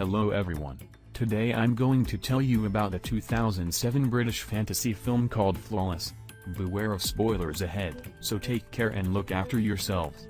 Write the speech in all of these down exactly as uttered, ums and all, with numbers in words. Hello everyone, today I'm going to tell you about the two thousand seven British fantasy film called Flawless. Beware of spoilers ahead, so take care and look after yourselves.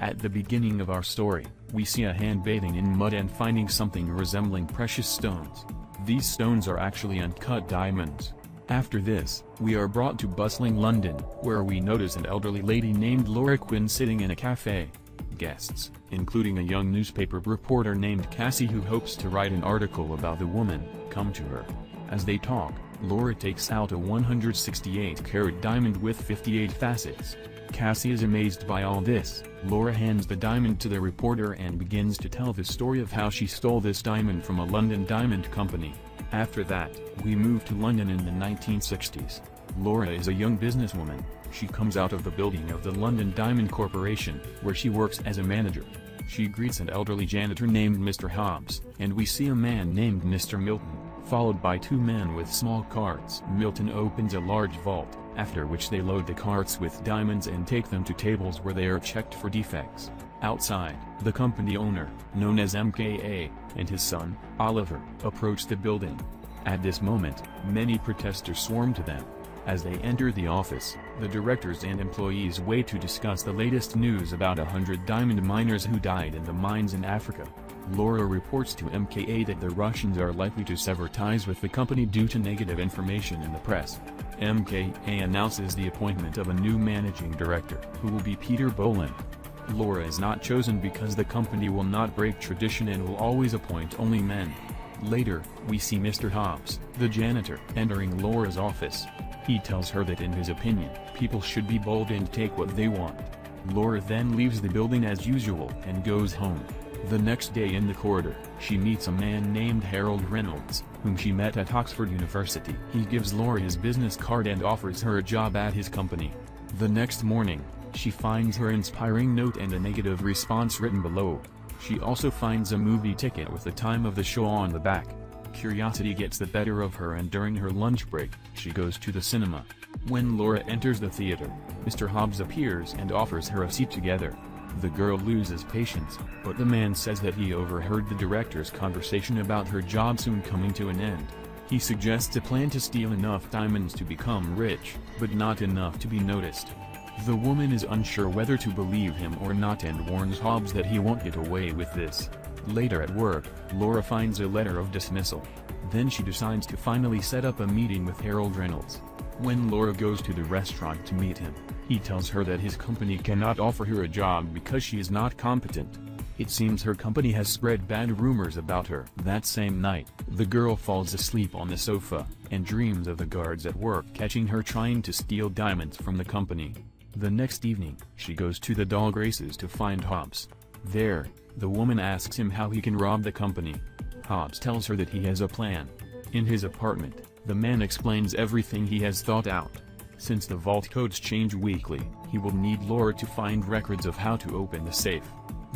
At the beginning of our story, we see a hand bathing in mud and finding something resembling precious stones. These stones are actually uncut diamonds. After this, we are brought to bustling London, where we notice an elderly lady named Laura Quinn sitting in a cafe. Guests, including a young newspaper reporter named Cassie who hopes to write an article about the woman, come to her. As they talk, Laura takes out a one hundred sixty-eight carat diamond with fifty-eight facets. Cassie is amazed by all this. Laura hands the diamond to the reporter and begins to tell the story of how she stole this diamond from a London diamond company. After that, we move to London in the nineteen sixties. Laura is a young businesswoman. She comes out of the building of the London Diamond Corporation, where she works as a manager. She greets an elderly janitor named Mister Hobbs, and we see a man named Mister Milton, followed by two men with small carts. Milton opens a large vault, after which they load the carts with diamonds and take them to tables where they are checked for defects. Outside, the company owner, known as M K A, and his son, Oliver, approach the building. At this moment, many protesters swarm to them. As they enter the office, the directors and employees wait to discuss the latest news about a hundred diamond miners who died in the mines in Africa. Laura reports to M K A that the Russians are likely to sever ties with the company due to negative information in the press. M K A announces the appointment of a new managing director, who will be Peter Boland. Laura is not chosen because the company will not break tradition and will always appoint only men. Later, we see Mister Hobbs, the janitor, entering Laura's office. He tells her that in his opinion, people should be bold and take what they want. Laura then leaves the building as usual and goes home. The next day in the corridor, she meets a man named Harold Reynolds, whom she met at Oxford University. He gives Laura his business card and offers her a job at his company. The next morning, she finds her inspiring note and a negative response written below. She also finds a movie ticket with the time of the show on the back. Curiosity gets the better of her and during her lunch break, she goes to the cinema. When Laura enters the theater, Mister Hobbs appears and offers her a seat together. The girl loses patience, but the man says that he overheard the director's conversation about her job soon coming to an end. He suggests a plan to steal enough diamonds to become rich, but not enough to be noticed. The woman is unsure whether to believe him or not and warns Hobbs that he won't get away with this. Later at work, Laura finds a letter of dismissal. Then she decides to finally set up a meeting with Harold Reynolds. When Laura goes to the restaurant to meet him, he tells her that his company cannot offer her a job because she is not competent. It seems her company has spread bad rumors about her. That same night, the girl falls asleep on the sofa, and dreams of the guards at work catching her trying to steal diamonds from the company. The next evening, she goes to the dog races to find Hobbs. There, the woman asks him how he can rob the company. Hobbs tells her that he has a plan. In his apartment, the man explains everything he has thought out. Since the vault codes change weekly, he will need Laura to find records of how to open the safe.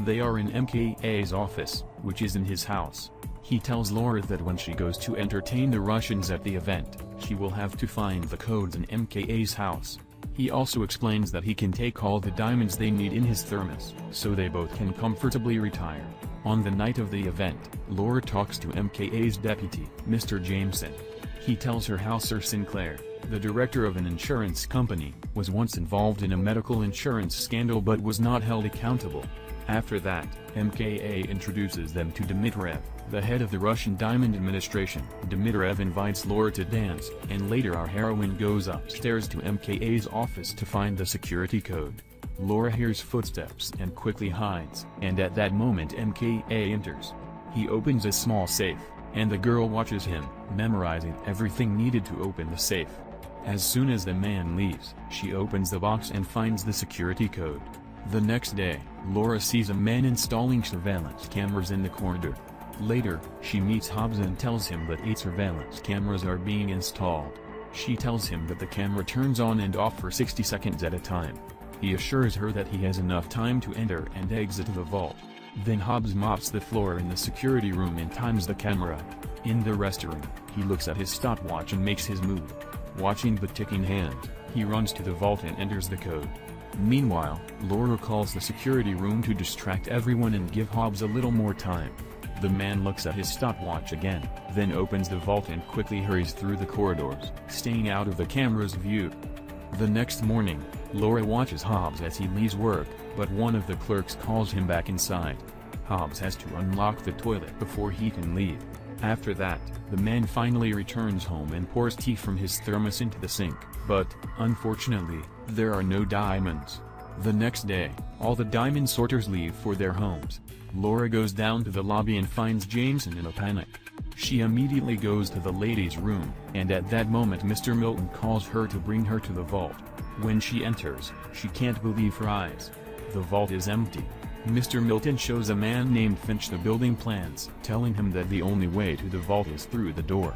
They are in M K A's office, which is in his house. He tells Laura that when she goes to entertain the Russians at the event, she will have to find the codes in M K A's house. He also explains that he can take all the diamonds they need in his thermos, so they both can comfortably retire. On the night of the event, Laura talks to M K A's deputy, Mister Jameson. He tells her how Sir Sinclair, the director of an insurance company, was once involved in a medical insurance scandal but was not held accountable. After that, M K A introduces them to Dmitriev, the head of the Russian Diamond Administration. Dmitriev invites Laura to dance, and later our heroine goes upstairs to M K A's office to find the security code. Laura hears footsteps and quickly hides, and at that moment M K A enters. He opens a small safe, and the girl watches him, memorizing everything needed to open the safe. As soon as the man leaves, she opens the box and finds the security code. The next day, Laura sees a man installing surveillance cameras in the corridor. Later, she meets Hobbs and tells him that eight surveillance cameras are being installed. She tells him that the camera turns on and off for sixty seconds at a time. He assures her that he has enough time to enter and exit the vault. Then Hobbs mops the floor in the security room and times the camera. In the restroom, he looks at his stopwatch and makes his move. Watching the ticking hand, he runs to the vault and enters the code. Meanwhile, Laura calls the security room to distract everyone and give Hobbs a little more time. The man looks at his stopwatch again, then opens the vault and quickly hurries through the corridors, staying out of the camera's view. The next morning, Laura watches Hobbs as he leaves work, but one of the clerks calls him back inside. Hobbs has to unlock the toilet before he can leave. After that, the man finally returns home and pours tea from his thermos into the sink, but, unfortunately, there are no diamonds. The next day, all the diamond sorters leave for their homes. Laura goes down to the lobby and finds Jameson in a panic. She immediately goes to the ladies' room, and at that moment Mister Milton calls her to bring her to the vault. When she enters, she can't believe her eyes. The vault is empty. Mister Milton shows a man named Finch the building plans, telling him that the only way to the vault is through the door.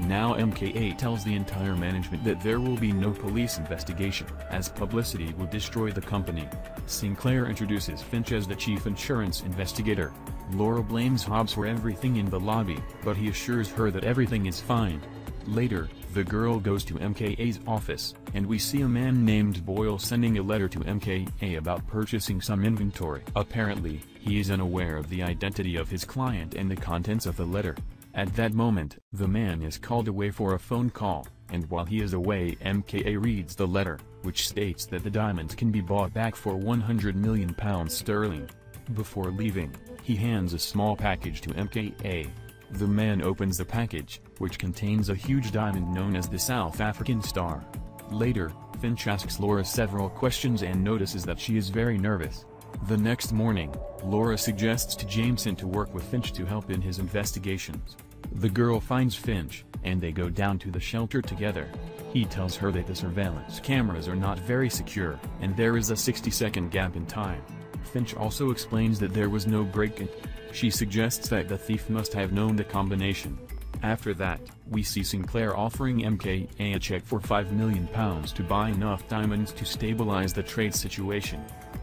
Now M K A tells the entire management that there will be no police investigation, as publicity would destroy the company. Sinclair introduces Finch as the chief insurance investigator. Laura blames Hobbs for everything in the lobby, but he assures her that everything is fine. Later, the girl goes to M K A's office, and we see a man named Boyle sending a letter to M K A about purchasing some inventory. Apparently, he is unaware of the identity of his client and the contents of the letter. At that moment, the man is called away for a phone call, and while he is away M K A reads the letter, which states that the diamonds can be bought back for one hundred million pounds sterling. Before leaving, he hands a small package to M K A. The man opens the package, which contains a huge diamond known as the South African Star. Later, Finch asks Laura several questions and notices that she is very nervous. The next morning, Laura suggests to Jameson to work with Finch to help in his investigations. The girl finds Finch, and they go down to the shelter together. He tells her that the surveillance cameras are not very secure, and there is a sixty-second gap in time. Finch also explains that there was no break-in. She suggests that the thief must have known the combination. After that, we see Sinclair offering M K A a check for five million pounds to buy enough diamonds to stabilize the trade situation.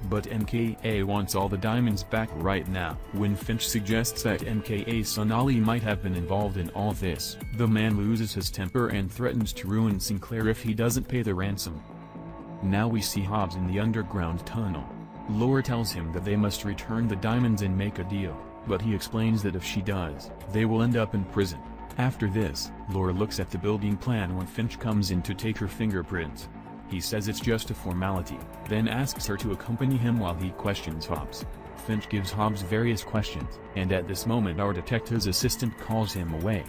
But M K A wants all the diamonds back right now. When Finch suggests that M K A's son Ali might have been involved in all this, the man loses his temper and threatens to ruin Sinclair if he doesn't pay the ransom. Now we see Hobbs in the underground tunnel. Laura tells him that they must return the diamonds and make a deal, but he explains that if she does, they will end up in prison. After this, Laura looks at the building plan when Finch comes in to take her fingerprints. He says it's just a formality, then asks her to accompany him while he questions Hobbs. Finch gives Hobbs various questions, and at this moment our detective's assistant calls him away.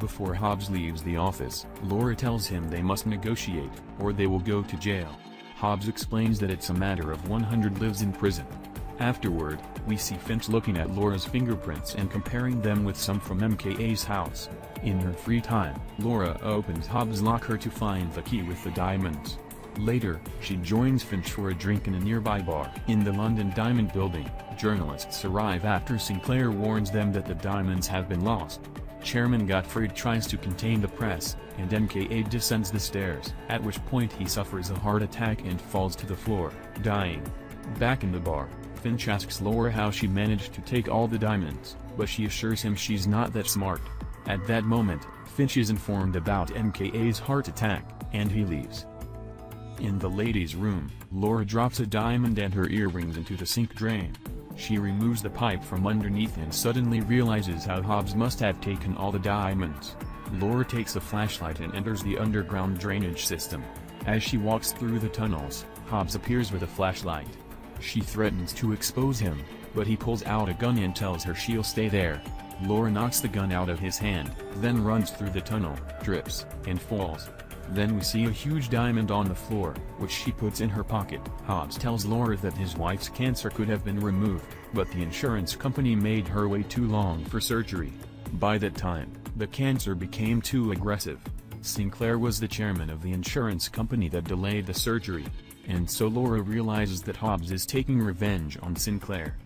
Before Hobbs leaves the office, Laura tells him they must negotiate, or they will go to jail. Hobbs explains that it's a matter of one hundred lives in prison. Afterward, we see Finch looking at Laura's fingerprints and comparing them with some from M K A's house. In her free time, Laura opens Hobbs' locker to find the key with the diamonds. Later, she joins Finch for a drink in a nearby bar. In the London Diamond building, journalists arrive after Sinclair warns them that the diamonds have been lost. Chairman Gottfried tries to contain the press, and M K A descends the stairs, at which point he suffers a heart attack and falls to the floor, dying. Back in the bar, Finch asks Laura how she managed to take all the diamonds, but she assures him she's not that smart. At that moment, Finch is informed about M K A's heart attack, and he leaves. In the ladies' room, Laura drops a diamond and her earrings into the sink drain. She removes the pipe from underneath and suddenly realizes how Hobbs must have taken all the diamonds. Laura takes a flashlight and enters the underground drainage system. As she walks through the tunnels, Hobbs appears with a flashlight. She threatens to expose him, but he pulls out a gun and tells her she'll stay there. Laura knocks the gun out of his hand, then runs through the tunnel, trips, and falls. Then we see a huge diamond on the floor, which she puts in her pocket. Hobbs tells Laura that his wife's cancer could have been removed, but the insurance company made her wait too long for surgery. By that time, the cancer became too aggressive. Sinclair was the chairman of the insurance company that delayed the surgery, and so Laura realizes that Hobbs is taking revenge on Sinclair.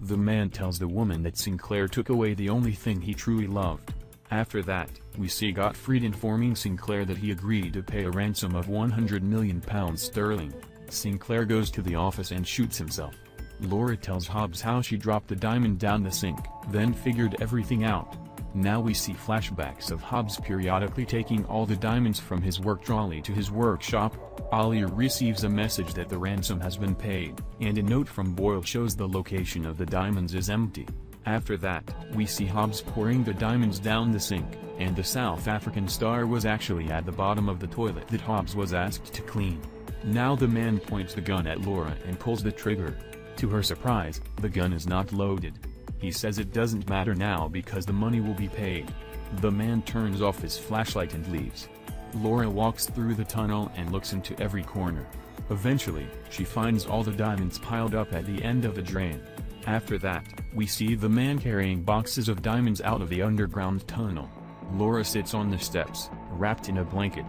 The man tells the woman that Sinclair took away the only thing he truly loved. After that, we see Gottfried informing Sinclair that he agreed to pay a ransom of one hundred million pounds sterling. Sinclair goes to the office and shoots himself. Laura tells Hobbs how she dropped the diamond down the sink, then figured everything out. Now we see flashbacks of Hobbs periodically taking all the diamonds from his work trolley to his workshop. Oliver receives a message that the ransom has been paid, and a note from Boyle shows the location of the diamonds is empty. After that, we see Hobbs pouring the diamonds down the sink, and the South African Star was actually at the bottom of the toilet that Hobbs was asked to clean. Now the man points the gun at Laura and pulls the trigger. To her surprise, the gun is not loaded. He says it doesn't matter now because the money will be paid. The man turns off his flashlight and leaves. Laura walks through the tunnel and looks into every corner. Eventually, she finds all the diamonds piled up at the end of a drain. After that, we see the man carrying boxes of diamonds out of the underground tunnel. Laura sits on the steps, wrapped in a blanket.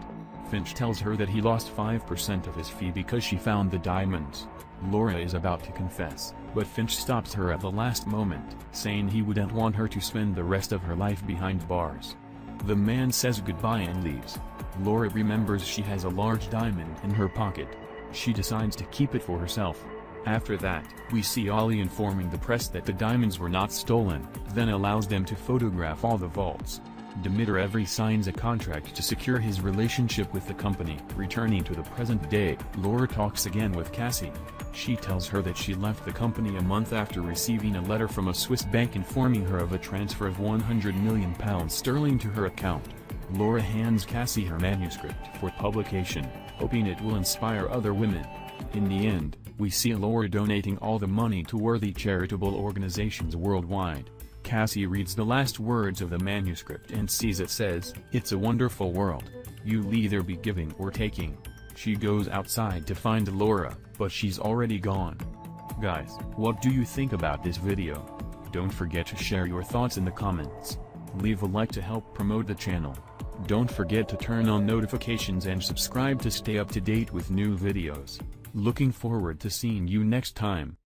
Finch tells her that he lost five percent of his fee because she found the diamonds. Laura is about to confess, but Finch stops her at the last moment, saying he wouldn't want her to spend the rest of her life behind bars. The man says goodbye and leaves. Laura remembers she has a large diamond in her pocket. She decides to keep it for herself. After that, we see Ollie informing the press that the diamonds were not stolen, then allows them to photograph all the vaults. Dmitriev signs a contract to secure his relationship with the company. Returning to the present day, Laura talks again with Cassie. She tells her that she left the company a month after receiving a letter from a Swiss bank informing her of a transfer of one hundred million pounds sterling to her account. Laura hands Cassie her manuscript for publication, hoping it will inspire other women. In the end, we see Laura donating all the money to worthy charitable organizations worldwide. Cassie reads the last words of the manuscript and sees it says, "It's a wonderful world. You'll either be giving or taking." She goes outside to find Laura, but she's already gone. Guys, what do you think about this video? Don't forget to share your thoughts in the comments. Leave a like to help promote the channel. Don't forget to turn on notifications and subscribe to stay up to date with new videos. Looking forward to seeing you next time.